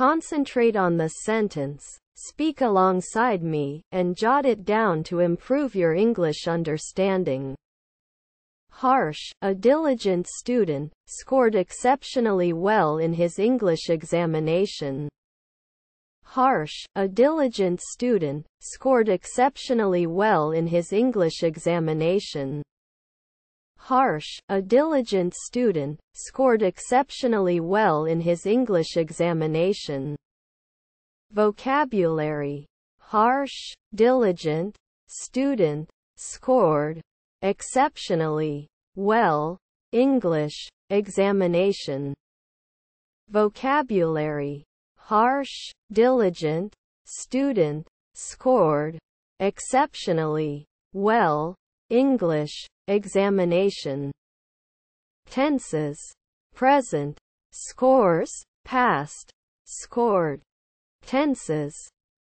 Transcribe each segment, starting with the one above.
Concentrate on the sentence, speak alongside me, and jot it down to improve your English understanding. Harsh, a diligent student, scored exceptionally well in his English examination. Harsh, a diligent student, scored exceptionally well in his English examination. Harsh, a diligent student, scored exceptionally well in his English examination. Vocabulary: harsh, diligent, student, scored, exceptionally well, English examination. Vocabulary: harsh, diligent, student, scored, exceptionally well, English examination. Tenses: present, scores, past, scored. Tenses: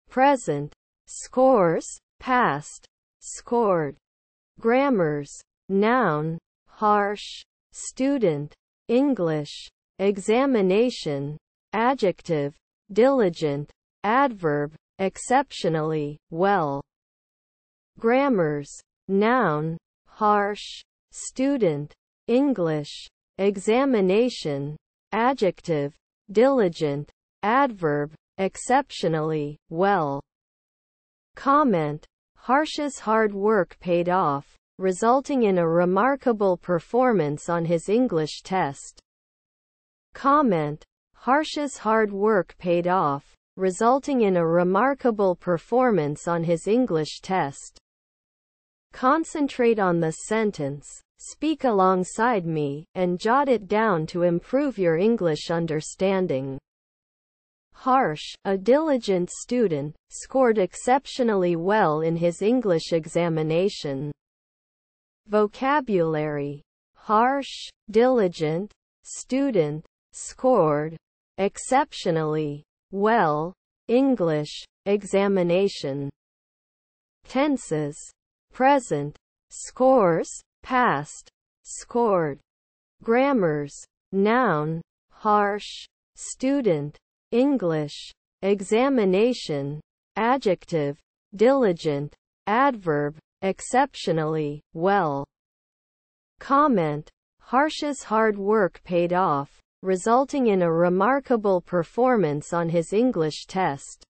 present, scores, past, scored. Grammars: noun, harsh, student, English examination. Adjective: diligent. Adverb: exceptionally well. Grammars: noun, harsh, student, English examination. Adjective: diligent. Adverb: exceptionally well. Comment: Harsh's hard work paid off, resulting in a remarkable performance on his English test. Comment: Harsh's hard work paid off, resulting in a remarkable performance on his English test. Concentrate on the sentence, speak alongside me, and jot it down to improve your English understanding. Harsh, a diligent student, scored exceptionally well in his English examination. Vocabulary: harsh, diligent, student, scored, exceptionally well, English examination. Tenses: present, scores, past, scored. Grammars: noun, harsh, student, English examination. Adjective: diligent. Adverb: exceptionally well. Comment: Harsh's hard work paid off, resulting in a remarkable performance on his English test.